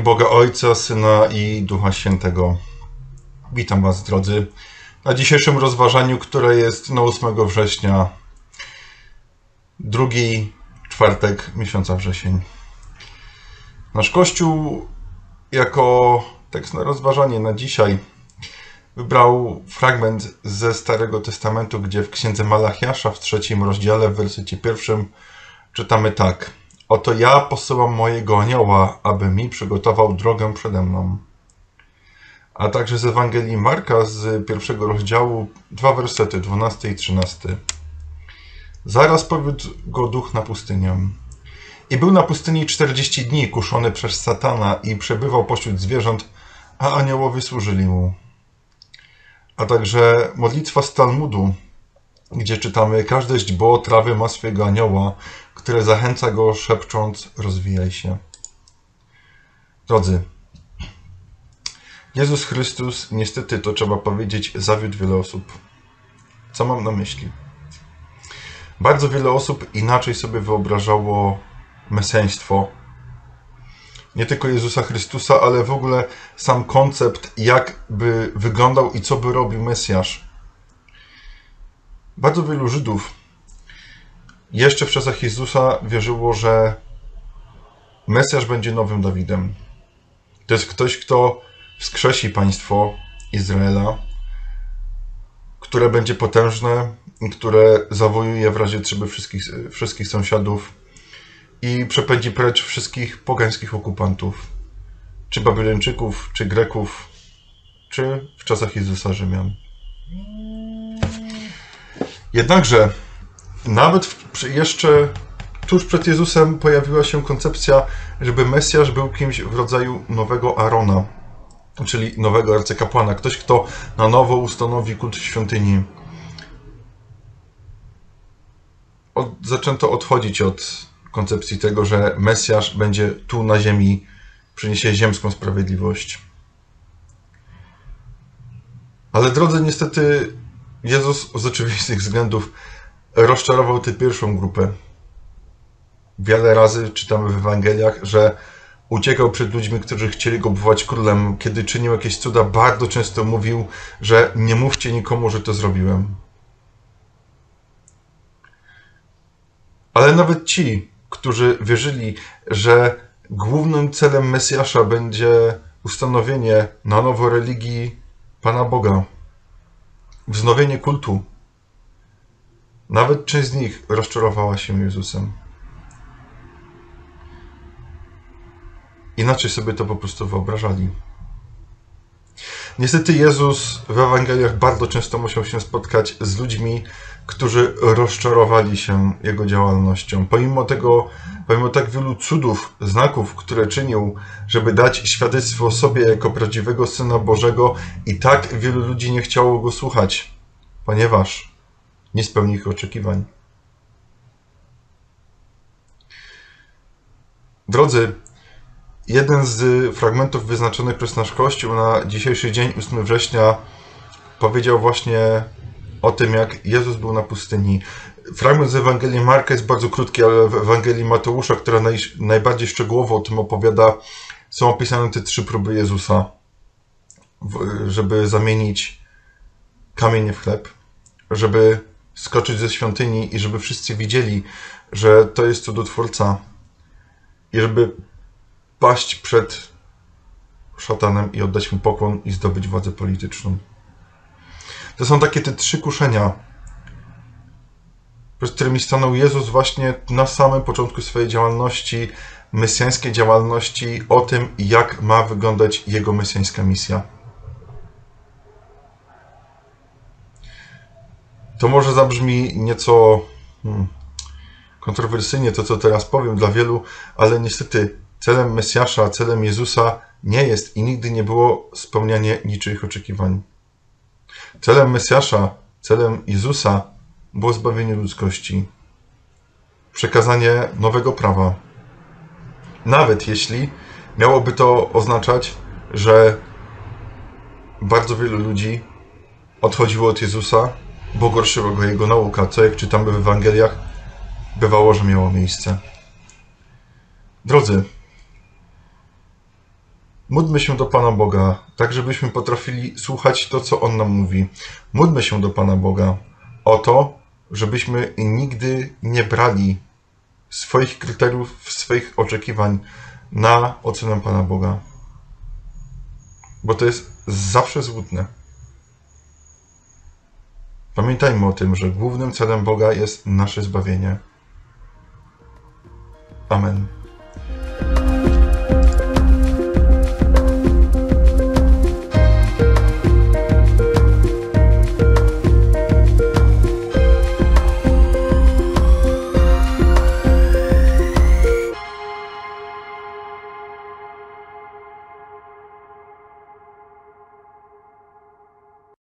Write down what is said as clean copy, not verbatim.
imię Boga Ojca, Syna i Ducha Świętego. Witam Was, drodzy, na dzisiejszym rozważaniu, które jest na 8 września, drugi czwartek miesiąca wrzesień. Nasz Kościół jako tekst na rozważanie na dzisiaj wybrał fragment ze Starego Testamentu, gdzie w Księdze Malachiasza w 3 rozdziale, w wersecie 1 czytamy tak. Oto ja posyłam mojego anioła, aby mi przygotował drogę przede mną. A także z Ewangelii Marka z 1 rozdziału, 2 wersety, 12 i 13. Zaraz powiódł go duch na pustynię. I był na pustyni 40 dni, kuszony przez satana i przebywał pośród zwierząt, a aniołowie służyli mu. A także modlitwa z Talmudu, gdzie czytamy, każde źdźbło trawy ma swojego anioła, które zachęca go, szepcząc, rozwijaj się. Drodzy, Jezus Chrystus, niestety to trzeba powiedzieć, zawiódł wiele osób. Co mam na myśli? Bardzo wiele osób inaczej sobie wyobrażało mesjaństwo. Nie tylko Jezusa Chrystusa, ale w ogóle sam koncept, jak by wyglądał i co by robił Mesjasz. Bardzo wielu Żydów jeszcze w czasach Jezusa wierzyło, że Mesjasz będzie nowym Dawidem. To jest ktoś, kto wskrzesi państwo Izraela, które będzie potężne i które zawojuje w razie trzeby wszystkich sąsiadów i przepędzi precz wszystkich pogańskich okupantów, czy Babilończyków, czy Greków, czy w czasach Jezusa Rzymian. Jednakże nawet jeszcze tuż przed Jezusem pojawiła się koncepcja, żeby Mesjasz był kimś w rodzaju nowego Aarona, czyli nowego arcykapłana, ktoś, kto na nowo ustanowi kult świątyni. Zaczęto odchodzić od koncepcji tego, że Mesjasz będzie tu na ziemi, przyniesie ziemską sprawiedliwość. Ale drodzy, niestety Jezus z oczywistych względów rozczarował tę pierwszą grupę. Wiele razy czytamy w Ewangeliach, że uciekał przed ludźmi, którzy chcieli go obwołać królem. Kiedy czynił jakieś cuda, bardzo często mówił, że nie mówcie nikomu, że to zrobiłem. Ale nawet ci, którzy wierzyli, że głównym celem Mesjasza będzie ustanowienie na nowo religii Pana Boga, wznowienie kultu, nawet część z nich rozczarowała się Jezusem. Inaczej sobie to po prostu wyobrażali. Niestety Jezus w Ewangeliach bardzo często musiał się spotkać z ludźmi, którzy rozczarowali się Jego działalnością. Pomimo tak wielu cudów, znaków, które czynił, żeby dać świadectwo o sobie jako prawdziwego Syna Bożego, i tak wielu ludzi nie chciało Go słuchać, ponieważ nie spełni ich oczekiwań. Drodzy, jeden z fragmentów wyznaczonych przez nasz Kościół na dzisiejszy dzień, 8 września, powiedział właśnie o tym, jak Jezus był na pustyni. Fragment z Ewangelii Marka jest bardzo krótki, ale w Ewangelii Mateusza, która najbardziej szczegółowo o tym opowiada, są opisane te 3 próby Jezusa, żeby zamienić kamienie w chleb, żeby skoczyć ze świątyni i żeby wszyscy widzieli, że to jest cudotwórca, i żeby paść przed szatanem i oddać mu pokłon i zdobyć władzę polityczną. To są takie te 3 kuszenia, przed którymi stanął Jezus właśnie na samym początku swojej działalności, mesjańskiej działalności, o tym, jak ma wyglądać Jego mesjańska misja. To może zabrzmi nieco kontrowersyjnie to, co teraz powiem dla wielu, ale niestety celem Mesjasza, celem Jezusa nie jest i nigdy nie było spełnianie niczyich oczekiwań. Celem Mesjasza, celem Jezusa było zbawienie ludzkości, przekazanie nowego prawa. Nawet jeśli miałoby to oznaczać, że bardzo wielu ludzi odchodziło od Jezusa, bo gorszyła go Jego nauka, co, jak czytamy w Ewangeliach, bywało, że miało miejsce. Drodzy, Módlmy się do Pana Boga, tak żebyśmy potrafili słuchać to, co On nam mówi. Módlmy się do Pana Boga o to, żebyśmy nigdy nie brali swoich kryteriów, swoich oczekiwań na ocenę Pana Boga. Bo to jest zawsze złudne. Pamiętajmy o tym, że głównym celem Boga jest nasze zbawienie.